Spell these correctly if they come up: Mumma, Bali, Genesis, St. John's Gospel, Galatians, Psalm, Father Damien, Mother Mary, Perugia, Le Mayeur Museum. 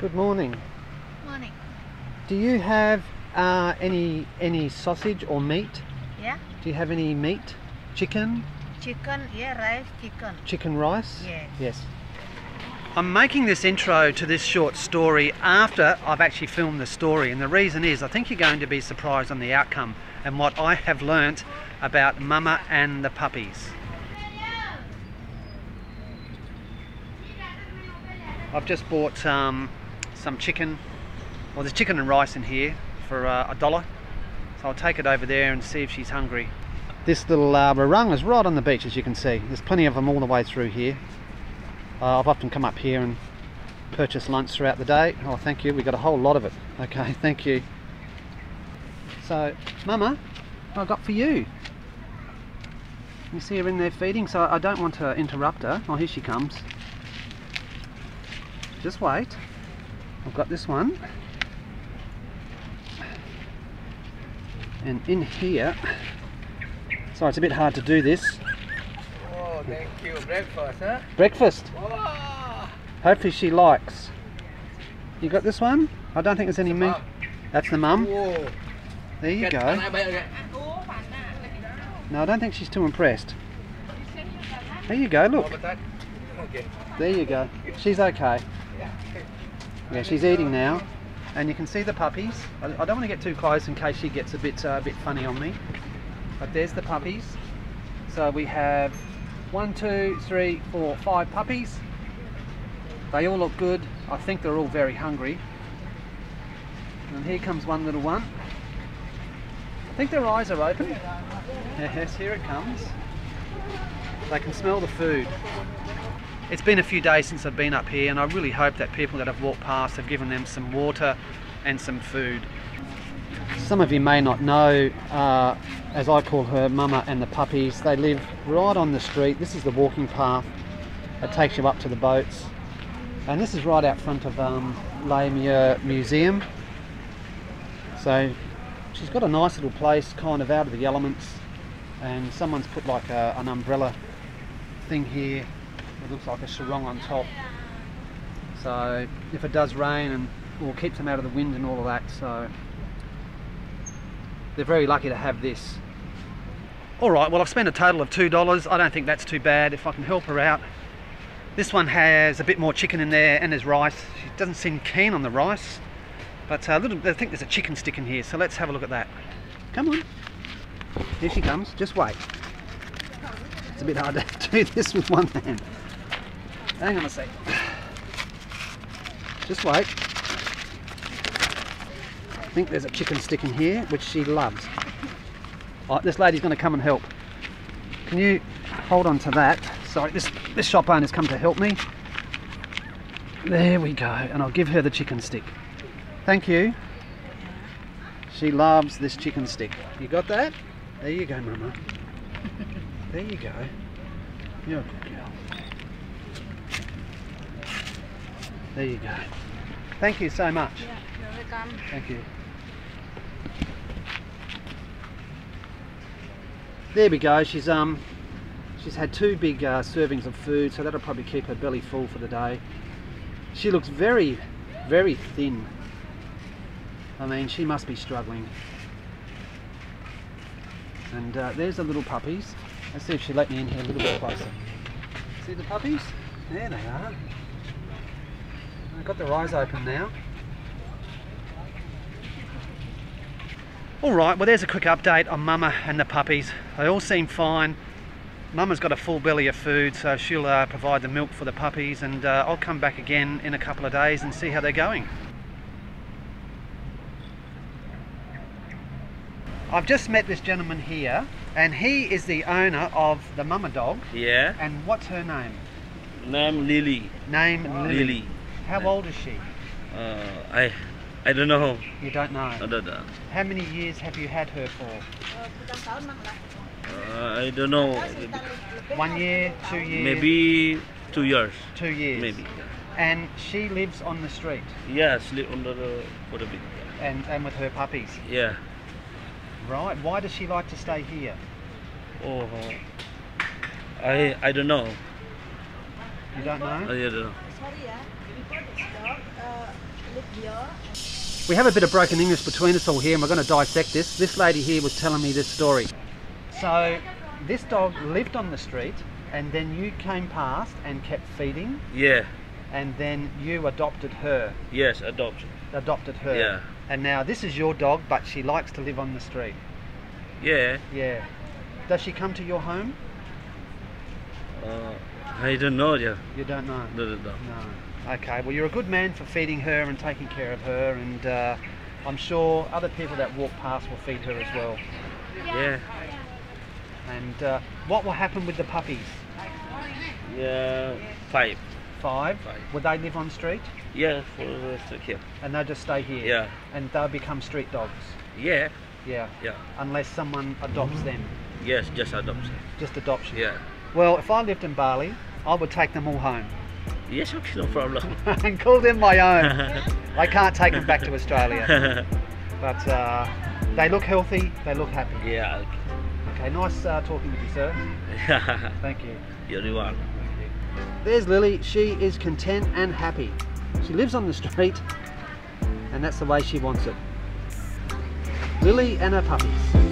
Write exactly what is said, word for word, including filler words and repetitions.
Good morning. Morning. Do you have uh, any any sausage or meat? Yeah. Do you have any meat? Chicken? Chicken, yeah, rice, chicken. Chicken rice? Yes. Yes. I'm making this intro to this short story after I've actually filmed the story, and the reason is I think you're going to be surprised on the outcome and what I have learnt about Mumma and the Puppies. I've just bought um, some chicken, well there's chicken and rice in here for uh, a dollar, so I'll take it over there and see if she's hungry. This little uh, barung is right on the beach, as you can see. There's plenty of them all the way through here. Uh, I've often come up here and purchased lunch throughout the day. Oh, thank you, we got a whole lot of it. Okay, thank you. So, Mumma, what I got for you? You see her in there feeding, so I don't want to interrupt her. Oh, here she comes. Just wait. I've got this one. And in here, sorry, it's a bit hard to do this. Oh, thank you. Breakfast, huh? Breakfast. Oh. Hopefully she likes. You got this one? I don't think there's any meat. That's the mum. Whoa. There you go. No, I don't think she's too impressed. There you go, look. There you go. She's okay. Yeah, she's eating now. And you can see the puppies. I don't want to get too close in case she gets a bit, uh, a bit funny on me. But there's the puppies. So we have one, two, three, four, five puppies. They all look good. I think they're all very hungry. And here comes one little one. I think their eyes are open. Yes, here it comes. They can smell the food. It's been a few days since I've been up here, and I really hope that people that have walked past have given them some water and some food. Some of you may not know, uh, as I call her, Mumma and the Puppies. They live right on the street. This is the walking path that takes you up to the boats. And this is right out front of um, Le Mayeur Museum. So she's got a nice little place, kind of out of the elements. And someone's put like a, an umbrella thing here. It looks like a sarong on top. So if it does rain, and well, keeps them out of the wind and all of that. So they're very lucky to have this. All right, well I've spent a total of two dollars. I don't think that's too bad if I can help her out. This one has a bit more chicken in there, and there's rice. She doesn't seem keen on the rice, but a little, I think there's a chicken stick in here, so let's have a look at that. Come on. Here she comes, just wait. It's a bit hard to do this with one hand. Hang on a sec. Just wait. I think there's a chicken stick in here, which she loves. All right, this lady's going to come and help. Can you hold on to that? Sorry, this, this shop owner's come to help me. There we go, and I'll give her the chicken stick. Thank you. She loves this chicken stick. You got that? There you go, Mumma. There you go. You're a good girl. There you go. Thank you so much. Yeah, you're welcome. Thank you. There we go. She's um, she's had two big uh, servings of food, so that'll probably keep her belly full for the day. She looks very, very thin. I mean, she must be struggling. And uh, there's the little puppies. Let's see if she let me in here a little bit closer. See the puppies? There they are. They've got their eyes open now. All right, well there's a quick update on Mumma and the Puppies. They all seem fine. Mumma's got a full belly of food, so she'll uh, provide the milk for the puppies, and uh, I'll come back again in a couple of days and see how they're going. I've just met this gentleman here, and he is the owner of the Mumma dog. Yeah. And what's her name? Name Lily. Name Lily. Lily. How old is she? Uh, I, I don't know. You don't know? I don't know. How many years have you had her for? Uh, I don't know. One year, two years? Maybe two years. Two years. Maybe. And she lives on the street? Yeah, she lives on the, for a bit. And, and with her puppies? Yeah. Right. Why does she like to stay here? Oh, I I don't know. You don't know? Oh, yeah, I don't know. We have a bit of broken English between us all here, and we're going to dissect this. This lady here was telling me this story. So this dog lived on the street, and then you came past and kept feeding. Yeah. And then you adopted her. Yes, adopted. Adopted her. Yeah. And now this is your dog, but she likes to live on the street. Yeah. Yeah. Does she come to your home? Uh, I don't know, yeah. You don't know? No, no, no. No. Okay, well, you're a good man for feeding her and taking care of her, and uh, I'm sure other people that walk past will feed her as well. Yeah. And uh, what will happen with the puppies? Yeah, five. Five? Five. Would they live on street? Yeah, for the street here. And they'll just stay here? Yeah. And they'll become street dogs? Yeah. Yeah. Yeah. Unless someone adopts them? Yes, just adopts them. Just adoption? Yeah. Well, if I lived in Bali, I would take them all home. Yes, no problem. And call them my own. I can't take them back to Australia. But uh, they look healthy, they look happy. Yeah. Okay, okay, nice uh, talking with you, sir. Thank you. You're the one. There's Lily. She is content and happy. She lives on the street, and that's the way she wants it. Lily and her puppies.